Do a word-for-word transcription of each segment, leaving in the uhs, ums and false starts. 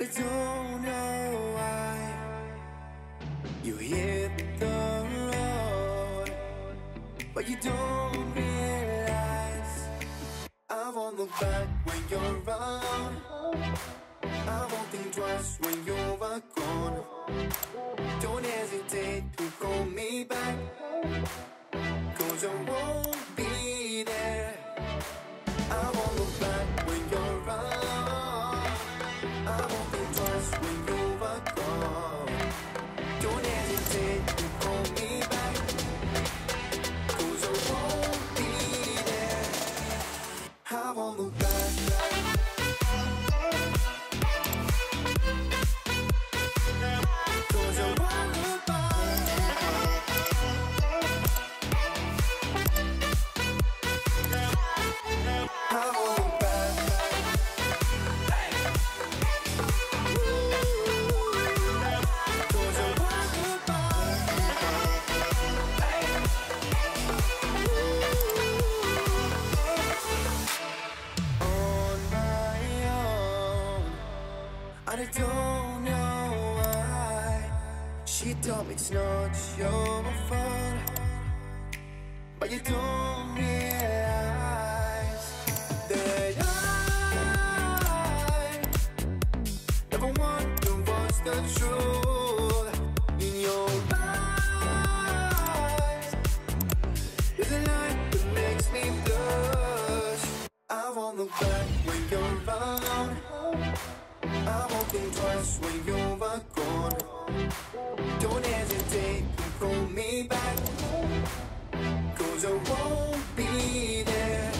really don't know why you hit the road, but you don't realize I won't look back when you're around. I won't think twice when you're gone. Don't hesitate to call me back, cause I won't be there. I won't look back when you're around. I won't think twice when you're gone. Don't hesitate to call me back, cause I won't be there. I won't look back. I don't know why she told me it's not your fault, but you don't realize that I never want to watch the truth in your eyes. There's a light that makes me blush. I won't look back when you're around. I won't think twice when you're gone. Don't hesitate to call me back, cause I won't be there.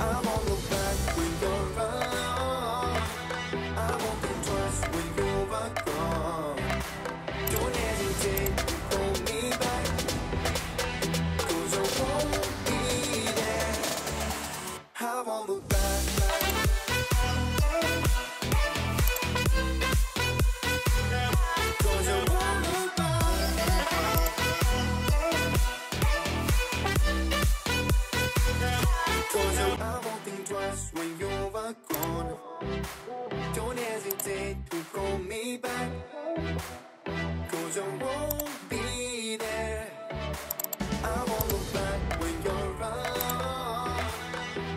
I won't look back when you're around. I won't think twice when you're gone. Don't hesitate to call me back, cause I won't be there. I won't look back, back. When you're gone, don't hesitate to call me back, cause I won't be there. I won't look back when you're around.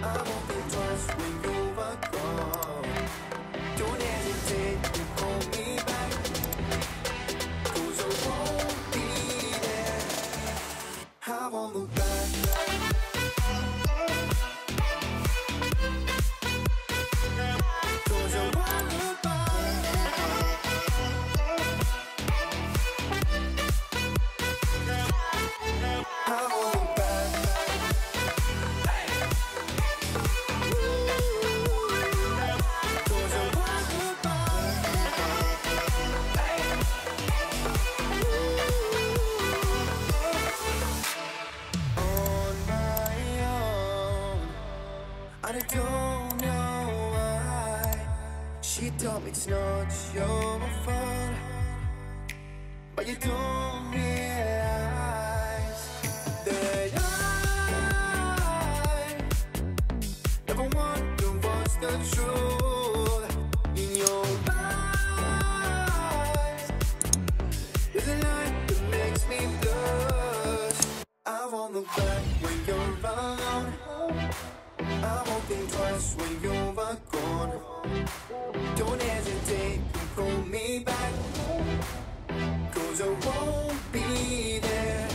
I won't think twice when you're gone. Don't hesitate to call me back, cause I won't be there. I won't look back. I don't know why she told me it's not your fault, but you don't realize that I never want to watch the truth in your eyes. There's a light that makes me blush. I won't look back when you're around. I won't think twice when you're gone. Don't hesitate to call me back, cause I won't be there.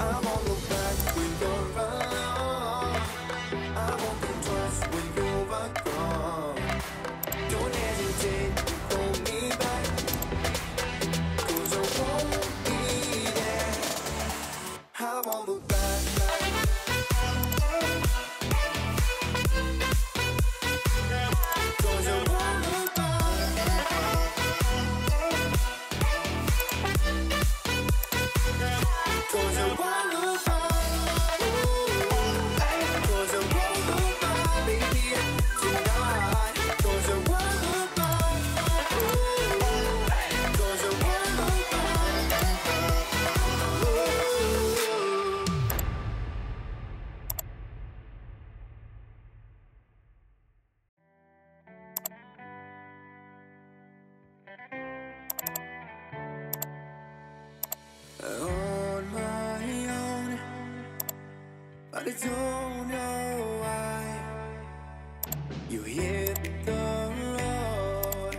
I won't look back when you're around. I won't think twice when you're gone. Don't hesitate to call me back, cause I won't be there. I won't look back. Cause but I don't know why. You hit the road,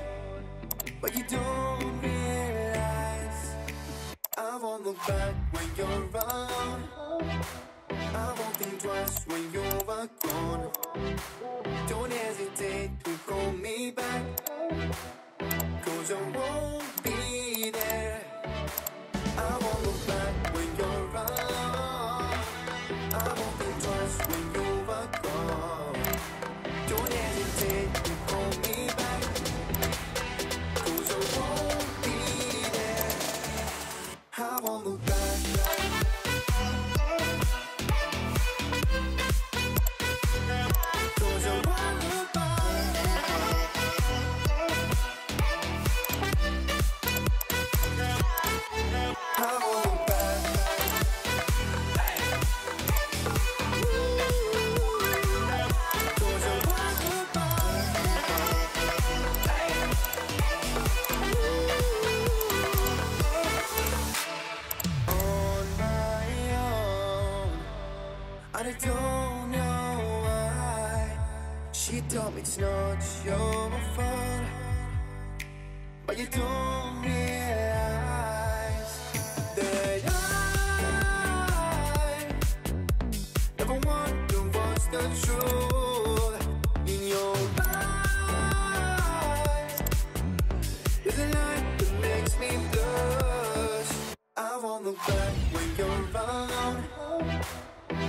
but you don't realize I won't look back when you're around. I won't think twice when you're gone. Don't hesitate to call me back, cause I won't be there. I won't look back when you're around. I won't think twice when you're gone. Don't hesitate to call me back, cause I won't be there. I won't look back, cause I won't look back. I don't know why. She told me it's not your fault, but you don't realize that I never want to watch the truth in your eyes. There's a light that makes me blush. I won't look back when you're around.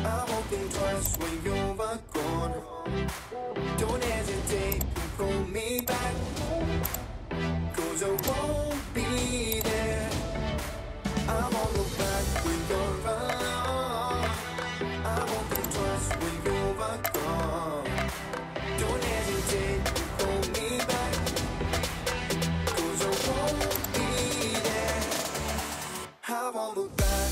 I won't think twice when you're gone. Don't hesitate to call me back, cause I won't be there. I won't look back when you're around. I won't think twice when you're gone. Don't hesitate to call me back, cause I won't be there. I won't look back.